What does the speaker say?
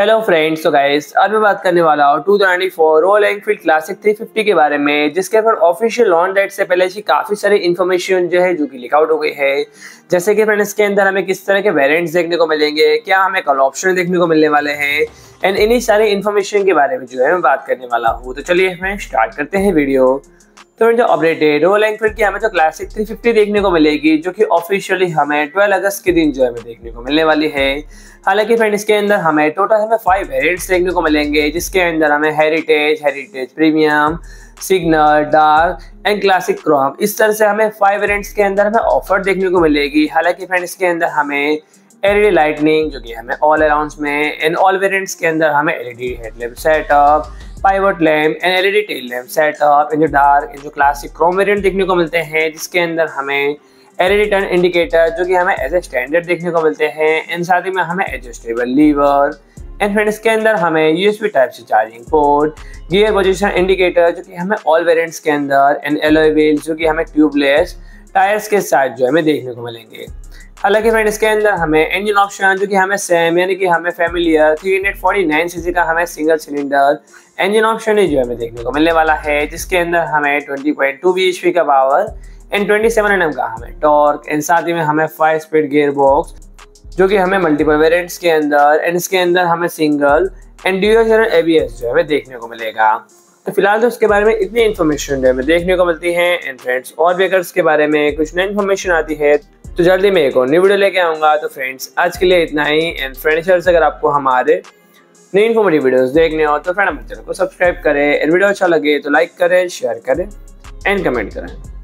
Hello friends, तो guys आज मैं बात करने वाला हूँ 2024 रॉयल एनफील्ड क्लासिक 350 के बारे में, जिसके पर ऑफिशियल लॉन्च डेट से पहले ही काफ़ी सारी इन्फॉर्मेशन जो है जो कि लीक आउट हो गई है। जैसे कि फ्रेंड्स इसके अंदर हमें किस तरह के वेरिएंट्स देखने को मिलेंगे, क्या हमें कल ऑप्शन देखने को मिलने वाले हैं, एंड इन्हीं सारी इन्फॉर्मेशन के बारे में जो है मैं बात करने वाला हूँ। तो चलिए हमें स्टार्ट करते हैं वीडियो। तो जो अपडेटेड रॉयल एनफील्ड की हमें जो क्लासिक 350 देखने को मिलेगी, जो कि ऑफिशियली हमें 12 अगस्त के दिन जो है हमें देखने को मिलने वाली है। हालांकि फ्रेंड इसके अंदर हमें टोटल हमें 5 वेरिएंट्स देखने को मिलेंगे, जिसके अंदर हमें heritage premium, signal, dark and classic chrome, इस तरह से हमें 5 वेरिएंट्स के अंदर हमें ऑफर देखने को मिलेगी। हालांकि फ्रेंड इसके अंदर हमें एलईडी लाइटनिंग जो कि हमें ऑल अराउंड में, एंड ऑल वेरिएंट्स के अंदर हमें LED headlamp setup, pivot lamp and LED tail lamp setup, and जो डार्क एंड जो क्लासिक क्रोम वेरिएंट देखने को मिलते हैं, जिसके अंदर हमें एलईडी टर्न इंडिकेटर जो कि हमें एज ए स्टैंडर्ड देखने को मिलते हैं, एंड साथ ही में हमें एडजस्टेबल लीवर, एंड फ्रेंड इसके अंदर हमें USB type C charging port, gear position indicator जो कि हमें ऑल वेरिएंट्स के अंदर, एंड एलॉय व्हील्स जो कि हमें ट्यूबलेस टायर्स के साथ जो हमें देखने को मिलेंगे। हालांकि फ्रेंड इसके अंदर हमें इंजन ऑप्शन जो कि हमें सेम यानी कि हमें फैमिलियर 349 सीसी का हमें सिंगल सिलेंडर इंजन ऑप्शन ही जो हमें देखने को मिलने वाला है, जिसके अंदर हमें 20.2 bhp का पावर एंड 27 Nm का हमें टॉर्क, एंड साथ ही में हमें 5-स्पीड गियर बॉक्स जो कि हमें मल्टीपल वेरिएंट्स के अंदर, एंड इसके अंदर हमें single and dual channel ABS जो हमें देखने को मिलेगा। तो फिलहाल तो उसके बारे में इतनी इन्फॉर्मेशन जो हमें देखने को मिलती है। एंड फ्रेंड्स और वेकर्स के बारे में कुछ नई इन्फॉर्मेशन आती है तो जल्दी मैं एक और न्यू वीडियो लेके आऊँगा। तो फ्रेंड्स आज के लिए इतना ही। एंड फ्रेंड्स अगर आपको हमारे नई इन्फॉर्मेटिव वीडियोस देखने हो तो फ्रेंड हमारे चैनल को सब्सक्राइब करें, एंड वीडियो अच्छा लगे तो लाइक करें, शेयर करें एंड कमेंट करें।